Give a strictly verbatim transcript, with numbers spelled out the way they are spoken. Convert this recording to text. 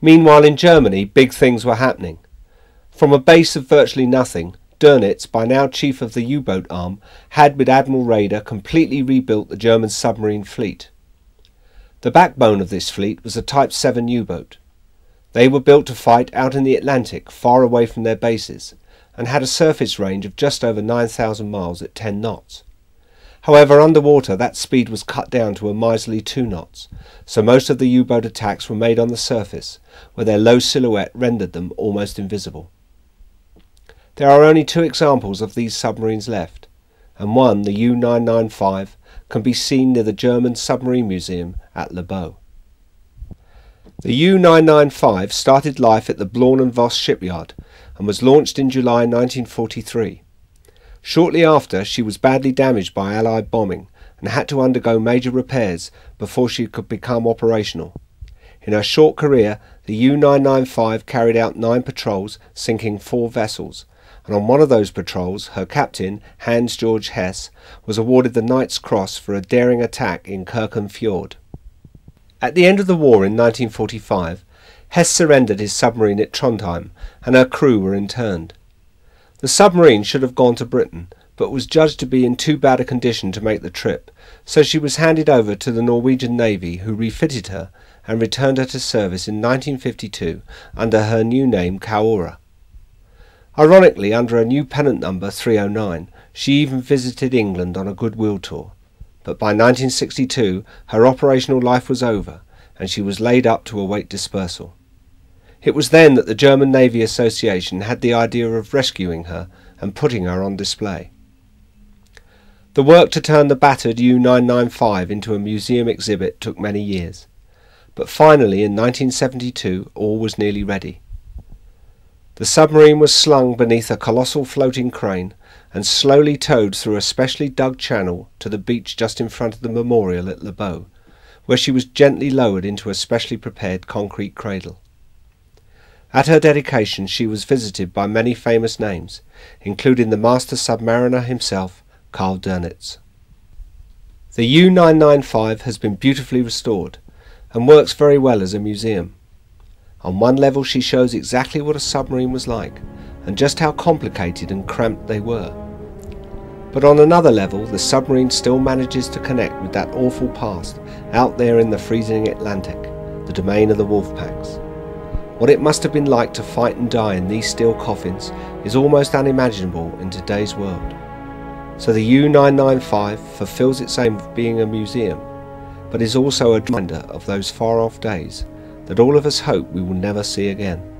Meanwhile in Germany, big things were happening. From a base of virtually nothing, Dönitz, by now chief of the U-boat arm, had with Admiral Raeder completely rebuilt the German submarine fleet. The backbone of this fleet was a Type seven U-boat. They were built to fight out in the Atlantic, far away from their bases, and had a surface range of just over nine thousand miles at ten knots. However, underwater that speed was cut down to a miserly two knots, so most of the U-boat attacks were made on the surface, where their low silhouette rendered them almost invisible. There are only two examples of these submarines left, and one, the U nine ninety-five, can be seen near the German Submarine Museum at Laboe. The U nine ninety-five started life at the Blornenvoss shipyard and was launched in July nineteen forty-three. Shortly after, she was badly damaged by Allied bombing and had to undergo major repairs before she could become operational. In her short career, the U nine ninety-five carried out nine patrols, sinking four vessels, and on one of those patrols, her captain, Hans-Georg Hess, was awarded the Knight's Cross for a daring attack in Kirkenfjord. At the end of the war in nineteen forty-five, Hess surrendered his submarine at Trondheim and her crew were interned. The submarine should have gone to Britain, but was judged to be in too bad a condition to make the trip, so she was handed over to the Norwegian Navy, who refitted her and returned her to service in nineteen fifty-two under her new name Kaora. Ironically, under a new pennant number three oh nine, she even visited England on a goodwill tour. But by nineteen sixty-two her operational life was over and she was laid up to await dispersal. It was then that the German Navy Association had the idea of rescuing her and putting her on display. The work to turn the battered U nine ninety-five into a museum exhibit took many years, but finally in nineteen seventy-two all was nearly ready. The submarine was slung beneath a colossal floating crane and slowly towed through a specially dug channel to the beach just in front of the memorial at Laboe, where she was gently lowered into a specially prepared concrete cradle. At her dedication she was visited by many famous names, including the master submariner himself, Karl Dönitz. The U nine ninety-five has been beautifully restored and works very well as a museum. On one level she shows exactly what a submarine was like, and just how complicated and cramped they were. But on another level, the submarine still manages to connect with that awful past out there in the freezing Atlantic, the domain of the Wolf Packs. What it must have been like to fight and die in these steel coffins is almost unimaginable in today's world. So the U nine ninety-five fulfills its aim of being a museum, but is also a reminder of those far-off days that all of us hope we will never see again.